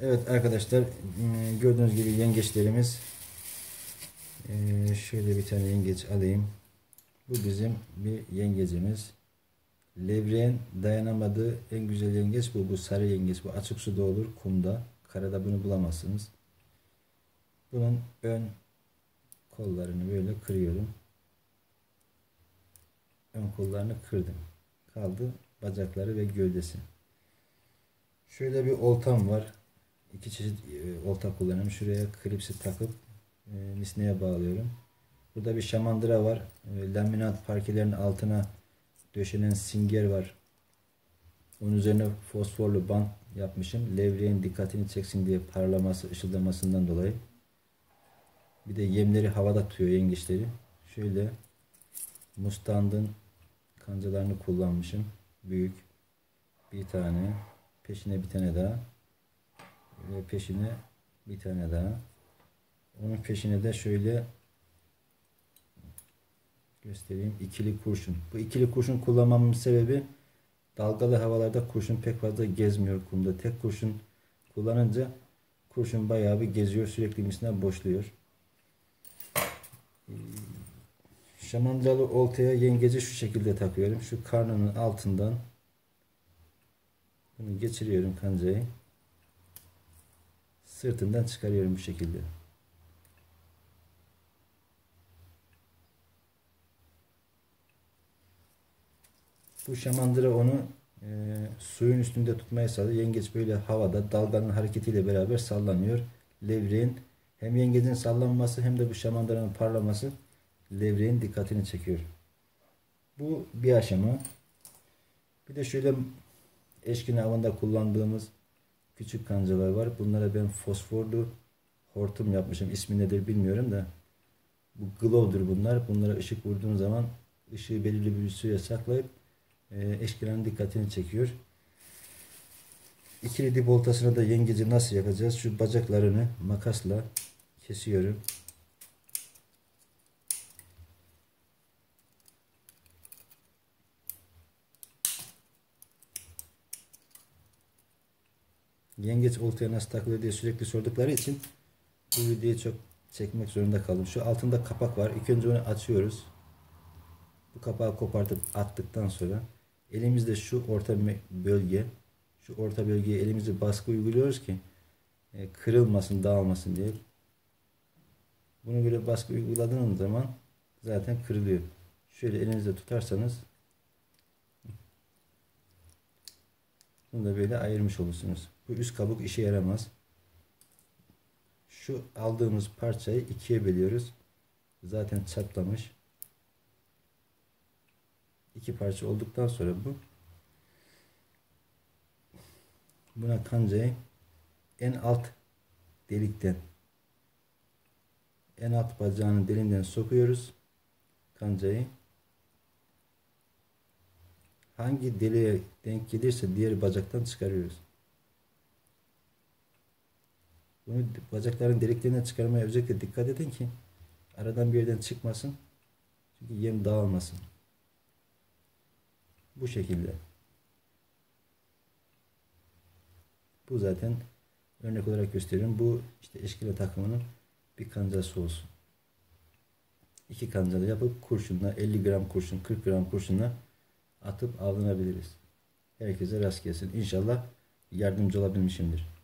Evet arkadaşlar, gördüğünüz gibi yengeçlerimiz, şöyle bir tane yengeç alayım. Bu bizim bir yengecimiz. Levreğin dayanamadığı en güzel yengeç bu. Bu sarı yengeç. Bu açık suda olur, kumda. Karada bunu bulamazsınız. Bunun ön kollarını böyle kırıyorum. Ön kollarını kırdım. Kaldı bacakları ve gövdesi. Şöyle bir oltam var. İki çeşit olta kullanıyorum. Şuraya klipsi takıp misneye bağlıyorum. Burada bir şamandıra var. Laminat parkelerin altına döşenen singer var. Onun üzerine fosforlu bant yapmışım. Levreğin dikkatini çeksin diye parlaması, ışıldamasından dolayı. Bir de yemleri havada tutuyor yengeçleri. Şöyle mustandın kancalarını kullanmışım. Büyük bir tane. Peşine bir tane daha. Ve peşine bir tane daha. Onun peşine de şöyle göstereyim. İkili kurşun. Bu ikili kurşun kullanmamın sebebi dalgalı havalarda kurşun pek fazla gezmiyor kumda. Tek kurşun kullanınca kurşun bayağı bir geziyor. Sürekli misine boşluyor. Şamandıralı oltaya yengeci şu şekilde takıyorum. Şu karnının altından bunu geçiriyorum, kancayı. Sırtından çıkarıyorum bu şekilde. Bu şamandıra onu suyun üstünde tutmaya sağlıyor. Yengeç böyle havada dalganın hareketiyle beraber sallanıyor. Levreğin hem yengecin sallanması hem de bu şamandıranın parlaması levreğin dikkatini çekiyor. Bu bir aşama. Bir de şöyle eşkina avında kullandığımız küçük kancalar var. Bunlara ben fosforlu hortum yapmışım. İsmi nedir bilmiyorum da. Bu glow'dur bunlar. Bunlara ışık vurduğun zaman ışığı belirli bir süre saklayıp eşkinanın dikkatini çekiyor. İkili dip oltasına da yengeci nasıl yapacağız? Şu bacaklarını makasla kesiyorum. Yengeç oltaya nasıl takılıyor diye sürekli sordukları için bu videoyu çok çekmek zorunda kaldım. Şu altında kapak var. İlk önce onu açıyoruz. Bu kapağı kopartıp attıktan sonra elimizde şu orta bölge, şu orta bölgeye elimizi baskı uyguluyoruz ki kırılmasın, dağılmasın diye. Bunu böyle baskı uyguladığınız zaman zaten kırılıyor. Şöyle elinizde tutarsanız bunu da böyle ayırmış olursunuz. Bu üst kabuk işe yaramaz. Şu aldığımız parçayı ikiye bölüyoruz. Zaten çatlamış. İki parça olduktan sonra buna kancayı en alt delikten, en alt bacağının delinden sokuyoruz kancayı. Hangi deliğe denk gelirse diğer bacaktan çıkarıyoruz. Bunu bacakların deliklerinden çıkarmaya özellikle dikkat edin ki aradan bir yerden çıkmasın. Çünkü yem dağılmasın. Bu şekilde. Bu zaten örnek olarak gösteriyorum. Bu işte eşkina takımının bir kancası olsun. İki kancalı yapıp kurşunla 50 gram kurşun, 40 gram kurşunla atıp avlanabiliriz. Herkese rast gelsin. İnşallah yardımcı olabilmişimdir.